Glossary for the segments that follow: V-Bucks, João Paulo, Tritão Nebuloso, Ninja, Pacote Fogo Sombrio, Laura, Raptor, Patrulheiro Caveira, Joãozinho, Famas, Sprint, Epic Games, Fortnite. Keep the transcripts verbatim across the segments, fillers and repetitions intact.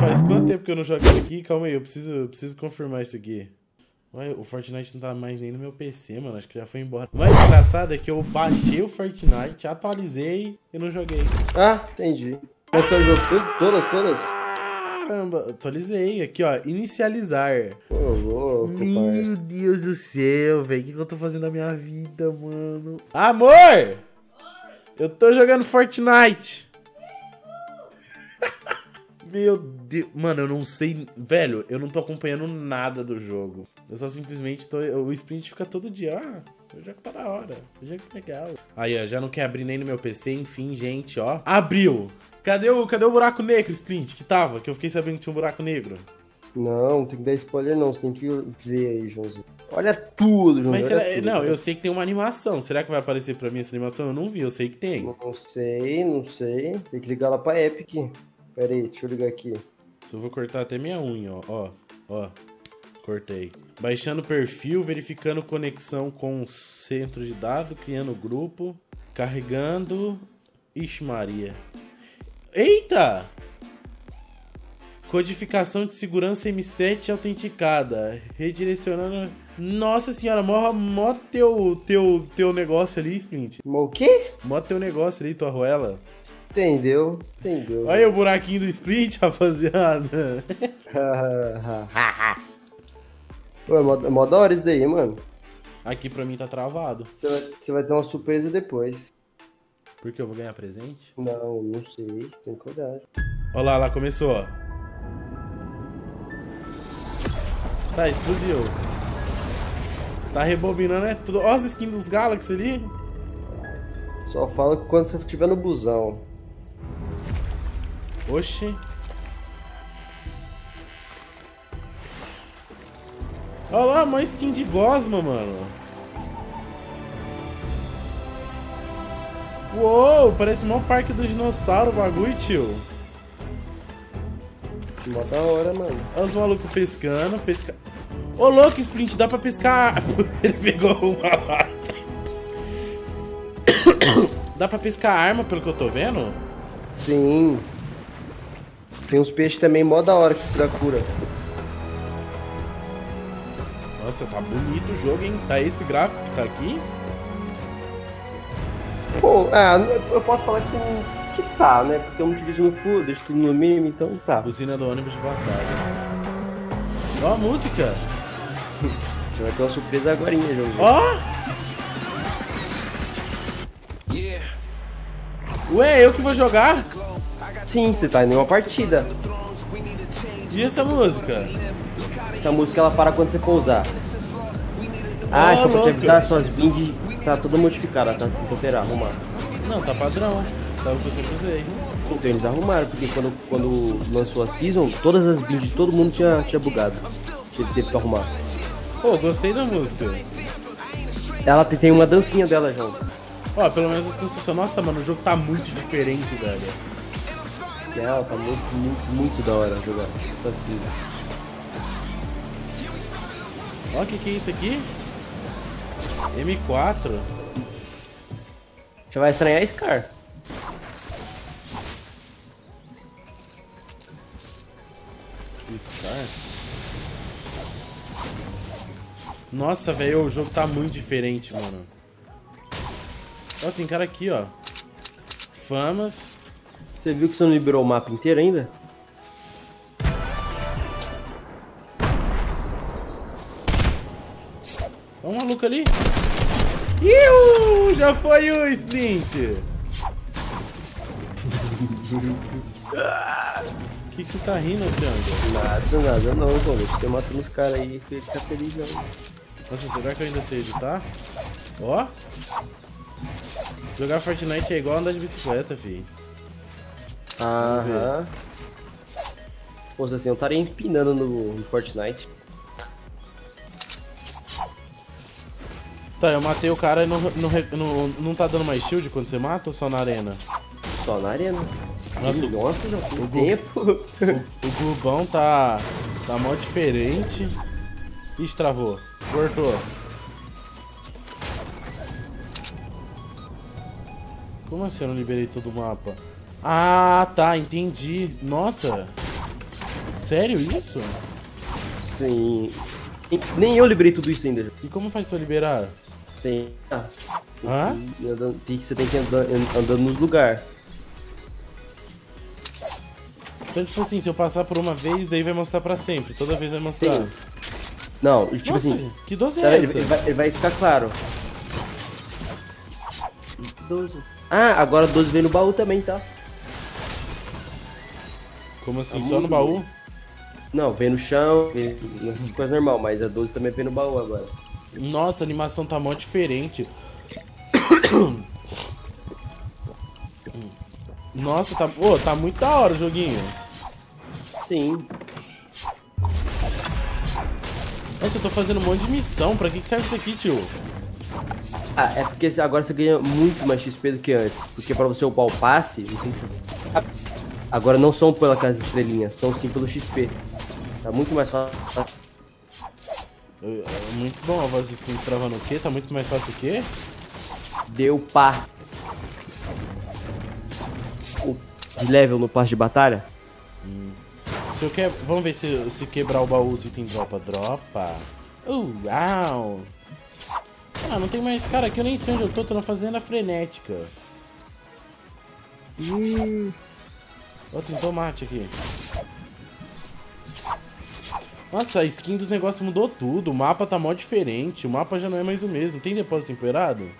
Faz quanto tempo que eu não jogo isso aqui? Calma aí, eu preciso, eu preciso confirmar isso aqui. Ué, o Fortnite não tá mais nem no meu P C, mano. Acho que já foi embora. O mais engraçado é que eu baixei o Fortnite, atualizei e não joguei. Ah, entendi. Mas tá jogando todas, todas? Caramba, atualizei. Aqui, ó, inicializar. Pô, louco, meu pai. Deus do céu, velho. O que, que eu tô fazendo na minha vida, mano? Amor! Oi. Eu tô jogando Fortnite. Meu Deus, mano, eu não sei, velho, eu não tô acompanhando nada do jogo. Eu só simplesmente tô, o Sprint fica todo dia, ah, o jogo tá da hora, o jogo tá legal. Aí, ó, já não quer abrir nem no meu P C, enfim, gente, ó. Abriu! Cadê o, cadê o buraco negro, Sprint, que tava? Que eu fiquei sabendo que tinha um buraco negro. Não, não tem que dar spoiler não, você tem que ver aí, Joãozinho. Olha tudo, Joãozinho. Mas será... tudo, não, né? Eu sei que tem uma animação. Será que vai aparecer pra mim essa animação? Eu não vi, eu sei que tem. Não sei, não sei. Tem que ligar lá pra Epic. Pera aí, deixa eu ligar aqui. Só vou cortar até minha unha, ó, ó, ó, cortei. Baixando perfil, verificando conexão com o centro de dados, criando grupo, carregando... Ixi Maria. Eita! Codificação de segurança M sete autenticada, redirecionando... Nossa senhora, mó, mó teu, teu, teu negócio ali, Sprint. O quê? Mó teu negócio ali, tua arruela. Entendeu? Entendeu. Olha aí o buraquinho do Sprint, rapaziada. Ué, mó, mó da hora isso daí, mano. Aqui pra mim tá travado. Você vai, você vai ter uma surpresa depois. Porque eu vou ganhar presente? Não, não sei. Tem cuidado. Olha lá, lá começou. Tá, explodiu. Tá rebobinando, é tudo. Olha as skins dos Galaxy ali. Só fala que quando você estiver no busão. Oxi. Olha lá, uma skin de gosma, mano. Uou, parece o maior parque do dinossauro o bagulho, tio. Mó da hora, mano. Olha os malucos pescando, pescando. Ô, louco, Sprint, dá pra pescar. Ele pegou uma lá. Dá pra pescar arma, pelo que eu tô vendo? Sim. Tem uns peixes também mó da hora que dá cura. Nossa, tá bonito o jogo, hein? Tá esse gráfico que tá aqui? Pô, é, eu posso falar que, que tá, né? Porque eu utilizo no full, deixo tudo no mínimo, então tá. Buzina do ônibus de batalha. Ó a música! Já vai ter uma surpresa agorinha, João. Ó! Ué, eu que vou jogar? Sim, você tá em uma partida. E essa música? Essa música ela para quando você pousar. Ah, oh, só pra te avisar, suas binds tá toda modificada, tá? Se alterar, arrumar. Não, tá padrão, tá o que eu sempre usei. Então eles arrumaram, porque quando, quando lançou a season, todas as binds de todo mundo tinha, tinha bugado. Tinha que ter que arrumar. Pô, gostei da música. Ela tem, tem uma dancinha dela, João. Ó, pelo menos as construções... Nossa, mano, o jogo tá muito diferente, velho. É, tá muito, muito, muito da hora jogar. Tá assim. Ó, o que que é isso aqui? M quatro? Você vai estranhar a Scar. Scar? Nossa, velho, o jogo tá muito diferente, mano. Ó, tem cara aqui, ó. Famas. Você viu que você não liberou o mapa inteiro ainda? Ó um maluco ali. Iu! Já foi o Sprint! Que que você tá rindo, Tango? Nada, nada não, mano. Você matando os caras aí que ele tá feliz, não. Nossa, será que eu ainda sei editar? Ó. Jogar Fortnite é igual andar de bicicleta, fi. Aham. Pô, assim, eu estaria empinando no, no Fortnite. Tá, eu matei o cara e não, não, não, não tá dando mais shield quando você mata ou só na arena? Só na arena. Nossa, nossa, já foi tempo. O, o Globão tá, tá mó diferente. Ixi, travou. Cortou. Como assim eu não liberei todo o mapa? Ah, tá, entendi. Nossa! Sério isso? Sim. Nem eu liberei tudo isso ainda. E como faz pra liberar? Tem... Ah, Hã? Tem que, você tem que ir andando, andando nos lugares. Então, tipo assim, se eu passar por uma vez, daí vai mostrar pra sempre. Toda vez vai mostrar. Sim. Não, tipo Nossa, assim... que doze é ele, essa? Ele vai, ele vai ficar claro. doze. Ah, agora doze vem no baú também, tá? Como assim? É só no baú? Não, vem no chão, vem nas coisas normal, mas a doze também vem no baú agora. Nossa, a animação tá mó diferente. Nossa, tá... Oh, tá muito da hora o joguinho. Sim. Nossa, eu tô fazendo um monte de missão. Pra que que serve isso aqui, tio? Ah, é porque agora você ganha muito mais X P do que antes. Porque pra você upar o passe, você tem que... Agora não são pelas estrelinhas, são sim pelo X P. Tá muito mais fácil. Muito bom a voz do Sprint travando o quê? Tá muito mais fácil o quê? Deu pá. O de level no passe de batalha? Hum. Se eu quer... Vamos ver se, se quebrar o baú, se tem dropa. Dropa. Uh, uau. Ah, não tem mais cara aqui, eu nem sei onde eu tô, tô na fazenda frenética. Hum... Ó, tem tomate aqui. Nossa, a skin dos negócios mudou tudo. O mapa tá mó diferente. O mapa já não é mais o mesmo. Tem depósito temperado?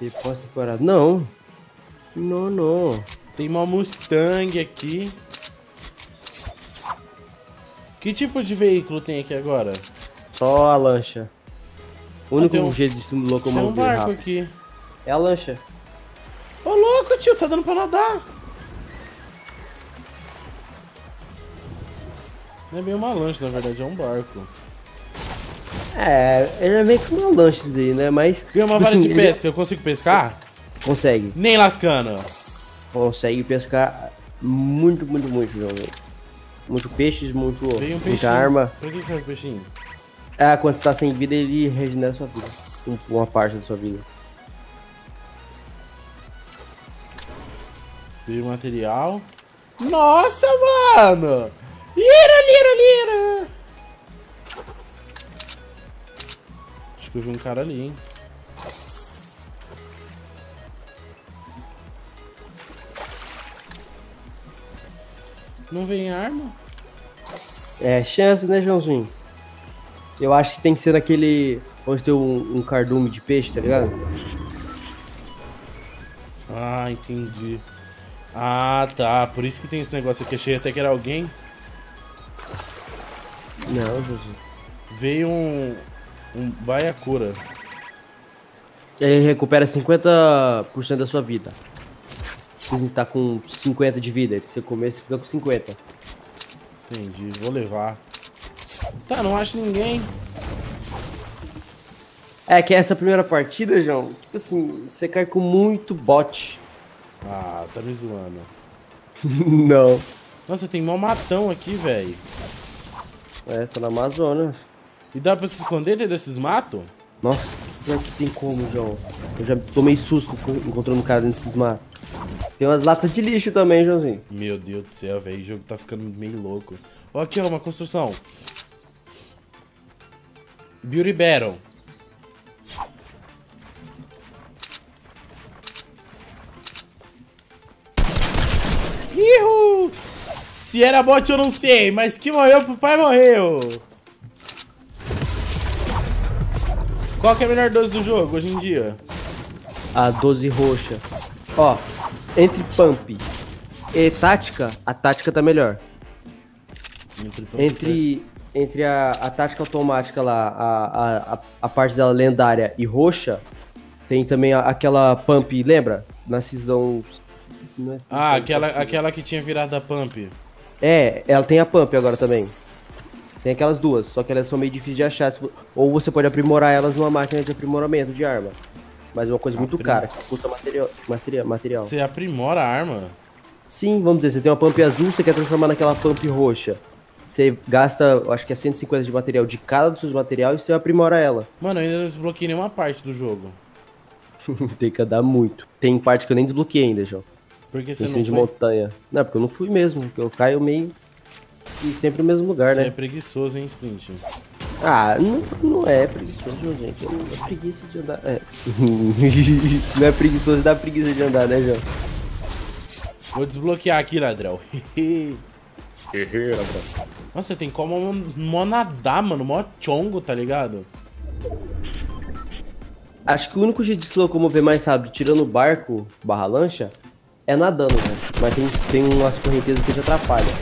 Depósito temperado? Não. Não, não. Tem uma Mustang aqui. Que tipo de veículo tem aqui agora? Só a lancha. O único ah, um... jeito de se locomover rápido. Tem um barco aqui. É a lancha. Ô, louco, tio. Tá dando pra nadar. Não é meio uma lancha, na verdade, é um barco. É, ele é meio que uma lancha daí, né? Mas... Ganha uma vara de pesca, eu consigo pescar? Consegue. Nem lascando. Consegue pescar muito, muito, muito, João. Muito peixes, muito... Veio um peixinho. Arma. Pra que que serve o peixinho? Ah, quando você tá sem vida, ele regenera sua vida. Uma parte da sua vida. Veio material. Nossa, mano! Lira, lira, lira! Acho que eu vi um cara ali, hein? Não vem arma? É, chance, né, Joãozinho? Eu acho que tem que ser naquele... Onde tem um, um cardume de peixe, tá ligado? Ah, entendi. Ah, tá. Por isso que tem esse negócio aqui. Achei até que era alguém. Não, José. Veio um... um baiacura. Ele recupera cinquenta por cento da sua vida. Se você está com cinquenta de vida, se você comer, você fica com cinquenta. Entendi, vou levar. Tá, não acho ninguém. É que essa primeira partida, João, tipo assim, você cai com muito bot. Ah, tá me zoando. Não. Nossa, tem mó matão aqui, velho. É, tá na Amazônia. E dá pra se esconder dentro desses matos? Nossa, pior que tem como, João. Eu já tomei susto encontrando um cara dentro desses matos. Tem umas latas de lixo também, Joãozinho. Meu Deus do céu, velho. O jogo tá ficando meio louco. Ó, aqui, ó, uma construção. Beauty Battle. Ihu! Se era bot eu não sei, mas que morreu pro pai morreu. Qual que é a melhor doze do jogo hoje em dia? A doze roxa. Ó, entre pump e tática, a tática tá melhor. Entre pump, entre, é. entre a, a tática automática lá, a, a, a parte dela lendária e roxa, tem também a, aquela pump, lembra? Na season... Na season ah, aquela, aquela que tinha virado a pump. É, ela tem a pump agora também. Tem aquelas duas, só que elas são meio difíceis de achar. Ou você pode aprimorar elas numa máquina de aprimoramento de arma. Mas é uma coisa muito Aprim... cara, que custa material, material, material. Você aprimora a arma? Sim, vamos dizer, você tem uma pump azul, você quer transformar naquela pump roxa. Você gasta, acho que é cento e cinquenta de material de cada dos seus materiais e você aprimora ela. Mano, eu ainda não desbloqueei nenhuma parte do jogo. Tem que andar muito. Tem parte que eu nem desbloqueei ainda, João. Porque você não foi? De montanha. Não, porque eu não fui mesmo, porque eu caio meio... E sempre no mesmo lugar, você né? É preguiçoso, hein, Sprint? Ah, não, não é preguiçoso, gente. Não é preguiça de andar. É. Não é preguiçoso, dá preguiça de andar, né, João? Vou desbloquear aqui, ladrão. Nossa, tem como mó nadar, mano. Mó chongo, tá ligado? Acho que o único jeito de se locomover mais rápido, tirando o barco, barra lancha, é nadando, né? Mas tem, tem umas correntezas que te atrapalham.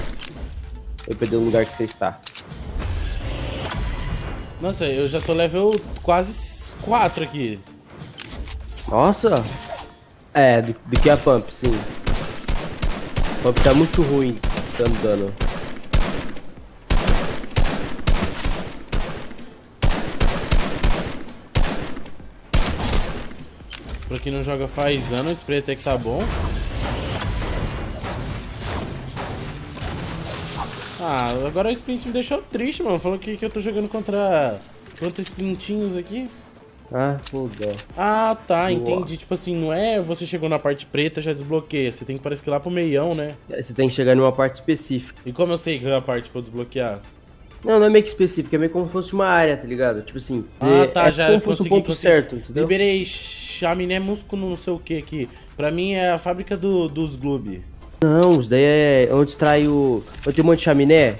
Eu perdi o lugar que você está. Nossa, eu já tô level quase quatro aqui. Nossa! É, do, do que a Pump, sim. A Pump tá muito ruim, dando dano. Pra quem não joga faz ano, o spray até que tá bom. Ah, agora o Sprint me deixou triste, mano. Falou que, que eu tô jogando contra... Contra Sprintinhos aqui. Ah, foda. Ah, tá, entendi. Uou. Tipo assim, não é você chegou na parte preta, já desbloqueia. Você tem que, parece que ir lá pro meião, né? Você tem que chegar numa parte específica. E como eu sei que é a parte pra eu desbloquear? Não, não é meio que específico, é meio como se fosse uma área, tá ligado? Tipo assim, ah, tá, é já como se fosse o ponto consegui... certo, entendeu? Liberei chaminé músculo não sei o que aqui. Pra mim é a fábrica do, dos Gloob. Não, isso daí é onde extrai o... Eu tenho um monte de chaminé,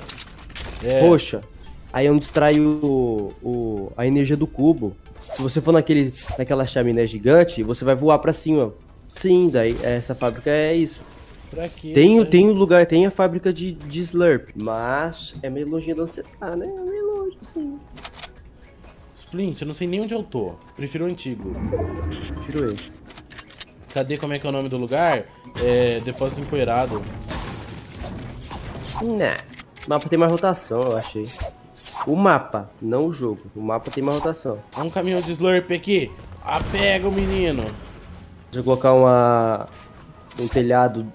é. Roxa. Aí é onde extrai o, o... a energia do cubo. Se você for naquele, naquela chaminé gigante, você vai voar pra cima. Sim, daí essa fábrica é isso. Aqui, tem, né? Tem um lugar, tem a fábrica de, de slurp, mas é meio longe de onde você tá, né? É meio longe, sim. Splint, eu não sei nem onde eu tô. Prefiro o antigo. Prefiro ele. Cadê, como é que é o nome do lugar? É, depósito empoeirado. Né, o mapa tem mais rotação, eu achei. O mapa, não o jogo. O mapa tem mais rotação. É um caminhão de slurp aqui. Ah, pega o menino. Deixa eu colocar uma... um telhado...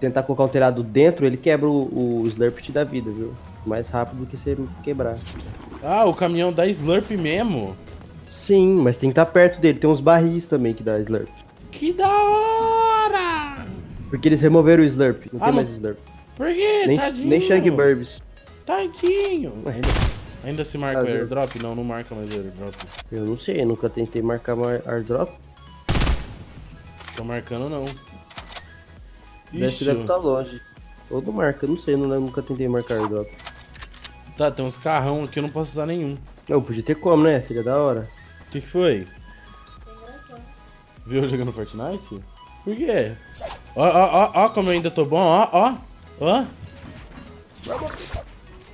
Tentar colocar um telhado dentro, ele quebra o, o slurp da vida, viu? Mais rápido que ser quebrar. Ah, o caminhão dá slurp mesmo? Sim, mas tem que estar perto dele. Tem uns barris também que dá slurp. Que da hora! Porque eles removeram o slurp, não ah, tem mais slurp. Por quê? Nem, tadinho. Nem Shang Burbs. Tadinho. Ainda, ainda se marca ah, o airdrop? Não, não marca mais o airdrop. Eu não sei, eu nunca tentei marcar mais airdrop. Tô marcando não. Ixi. Deve estar longe. Ou não marca, eu não sei, eu nunca tentei marcar airdrop. Tá, tem uns carrão aqui, eu não posso usar nenhum. Eu podia ter como, né? Seria da hora. O que que foi? Viu eu jogando Fortnite? Por quê? Ó, ó, ó, ó, como eu ainda tô bom, ó, ó, ó.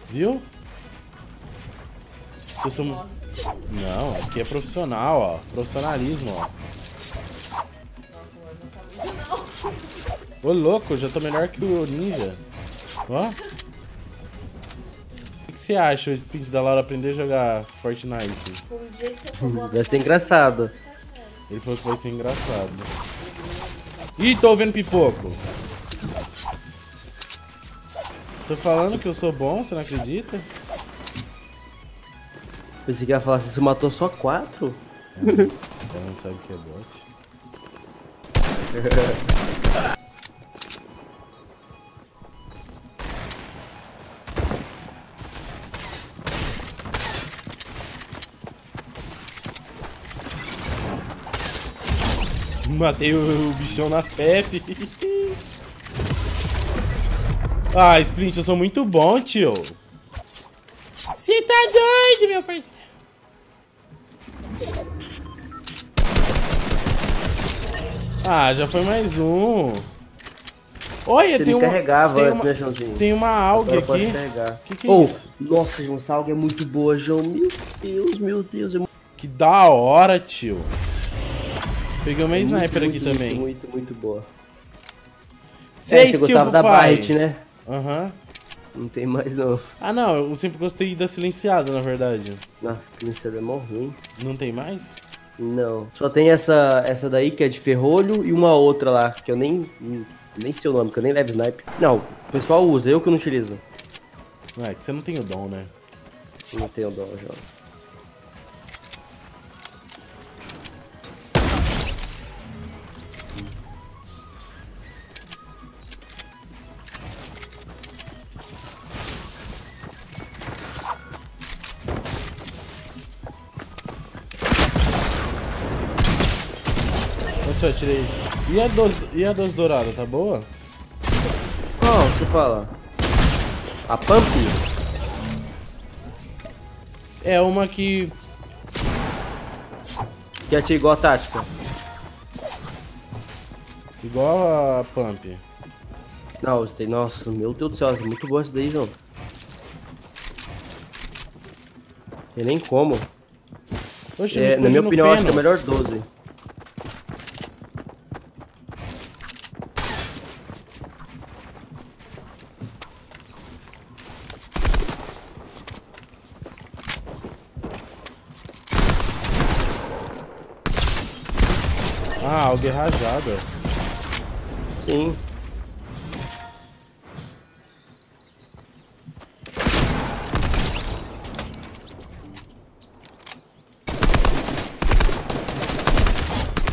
Viu? Eu sou... Não, aqui é profissional, ó. Profissionalismo, ó. Ô louco, já tô melhor que o Ninja. Ó. O que, que você acha o Sprint da Laura aprender a jogar Fortnite? Vai ser engraçado. Ele falou que vai ser engraçado. Ih, tô ouvindo pipoco. Tô falando que eu sou bom, você não acredita? Pensei que ia falar assim, você matou só quatro? É, ela não sabe o que é bot. Matei o, o bichão na P E P. Ah, Sprint, eu sou muito bom, tio. Você tá doido, meu parceiro. Ah, já foi mais um. Olha, você tem uma... carregava tem, antes, uma... né, Joãozinho? Tem uma alga aqui. Pode que que é oh, isso? Nossa, João, essa alga é muito boa, João. Meu Deus, meu Deus. É... Que da hora, tio. Peguei uma sniper muito, aqui muito, também. Muito, muito boa. É, você gostava da Byte, né? Aham. Uhum. Não tem mais não. Ah não, eu sempre gostei da silenciada, na verdade. Nossa, silenciada é mó ruim. Não tem mais? Não. Só tem essa, essa daí que é de ferrolho e uma outra lá, que eu nem, nem sei o nome, que eu nem levo sniper. Não, o pessoal usa, eu que não utilizo. Ah, é que você não tem o dom, né? Eu não tenho o dom, João. headshot, tirei. E a doze, e a doze dourada, tá boa? Qual você fala? A Pump? É uma que... que atira igual a tática. Igual a Pump. Não, tem... nossa, meu Deus do céu, é muito boa essa daí, João. Tem nem como. Oxe, é, na minha opinião, feno. Acho que é melhor doze. Ah, alguém rajado. Sim.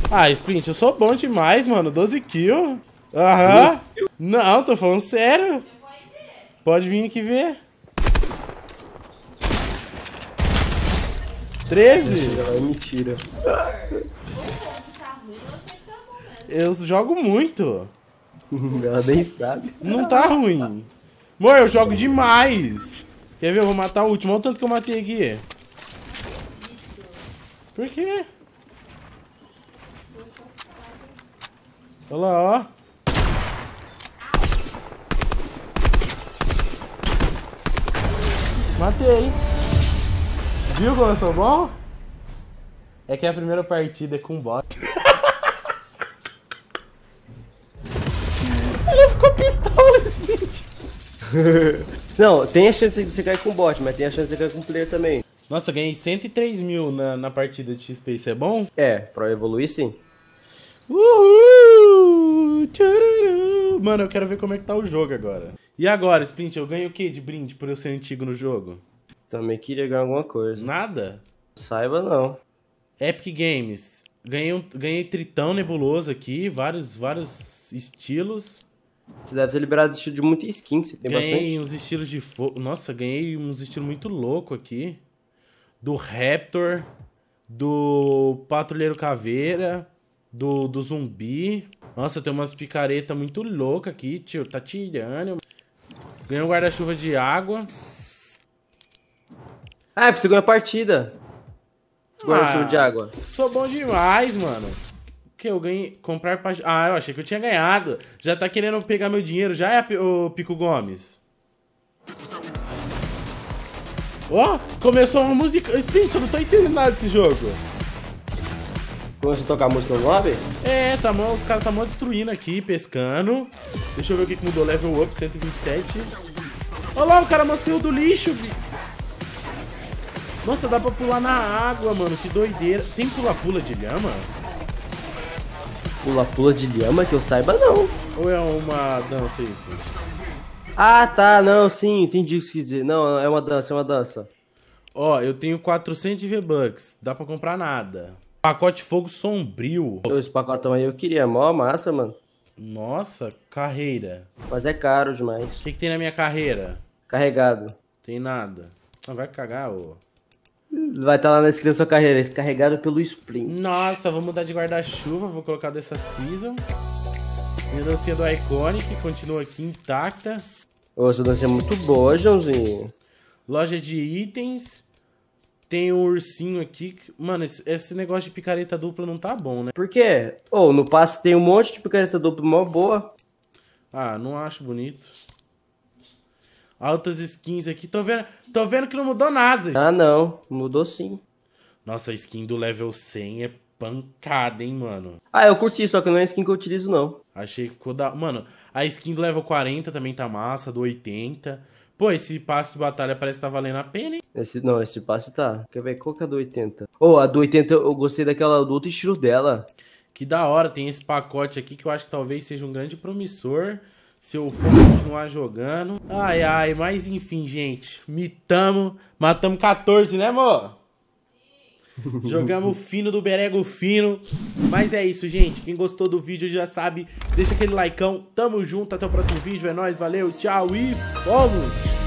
Ah, Sprint, eu sou bom demais, mano. doze kills. Aham. Uhum. Não, tô falando sério. Pode vir aqui ver. treze? Mentira. Eu jogo muito. Ela nem sabe. Não tá ruim. Amor, eu jogo demais. Quer ver? Eu vou matar o último. Olha o tanto que eu matei aqui. Por quê? Olha lá, ó. Matei. Viu como eu sou bom? É que a primeira partida é com bot. Ele ficou pistola nesse vídeo. Não, tem a chance de você cair com bot, mas tem a chance de você cair com player também. Nossa, eu ganhei cento e três mil na, na partida de X P, isso é bom? É, pra evoluir sim. Uhul! Tcharará. Mano, eu quero ver como é que tá o jogo agora. E agora, Sprint, eu ganho o que de brinde por eu ser antigo no jogo? Também queria ganhar alguma coisa. Nada? Saiba não. Epic Games. Ganhei, um, ganhei Tritão Nebuloso aqui, vários, vários estilos. Você deve ter liberado estilo de muita skin, você tem ganhei bastante. Ganhei uns estilos de fogo. Nossa, ganhei uns estilos muito louco aqui. Do Raptor, do Patrulheiro Caveira... Do, do zumbi. Nossa, tem umas picareta muito louca aqui, tio. Tá tirando. Ganhei um guarda-chuva de água. Ah, é pra você ganhar a partida. Guarda-chuva ah, de água. Sou bom demais, mano. Que eu ganhei... Comprar... Pag... Ah, eu achei que eu tinha ganhado. Já tá querendo pegar meu dinheiro. Já é, o Pico Gomes? Ó, oh, começou uma música... Sprint, eu não tô entendendo nada desse jogo. Começa a tocar a música no lobby? É, tá mó, os caras tá mó destruindo aqui, pescando. Deixa eu ver o que, que mudou. Level up, cento e vinte e sete. Olha lá, o cara mostrou do lixo. Nossa, dá pra pular na água, mano. Que doideira. Tem pula-pula de lhama? Pula-pula de lhama que eu saiba, não. Ou é uma dança isso? Ah, tá. Não, sim. Entendi o que você quer dizer. Não, é uma dança, é uma dança. Ó, eu tenho quatrocentos V-Bucks. Dá pra comprar nada. Pacote Fogo Sombrio. Esse pacotão aí eu queria, mó massa, mano. Nossa, carreira. Mas é caro demais. O que, que tem na minha carreira? Carregado. Tem nada. Ah, vai cagar, ô. Vai estar tá lá na esquina da sua carreira, carregado pelo Sprint. Nossa, vou mudar de guarda-chuva, vou colocar dessa Season. Minha dancinha do Iconic continua aqui intacta. Ô, essa dancinha é muito boa, Joãozinho. Loja de itens. Tem um ursinho aqui. Mano, esse negócio de picareta dupla não tá bom, né? Por quê? Ô, oh, no passe tem um monte de picareta dupla mó boa. Ah, não acho bonito. Altas skins aqui. Tô vendo, tô vendo que não mudou nada. Ah, não. Mudou sim. Nossa, a skin do level cem é pancada, hein, mano? Ah, eu curti, só que não é skin que eu utilizo, não. Achei que ficou da... Mano, a skin do level quarenta também tá massa, do oitenta... Pô, esse passe de batalha parece que tá valendo a pena, hein? Esse, não, esse passe tá. Quer ver? Qual que é a do oitenta? Ô, oh, a do oitenta eu gostei daquela do outro estilo dela. Que da hora, tem esse pacote aqui que eu acho que talvez seja um grande promissor. Se eu for continuar jogando. Ai, ai, mas enfim, gente. Mitamos. Matamos quatorze, né, amor? Jogamos fino do berego fino. Mas é isso, gente. Quem gostou do vídeo já sabe, deixa aquele likeão. Tamo junto, até o próximo vídeo. É nóis, valeu, tchau e fomos!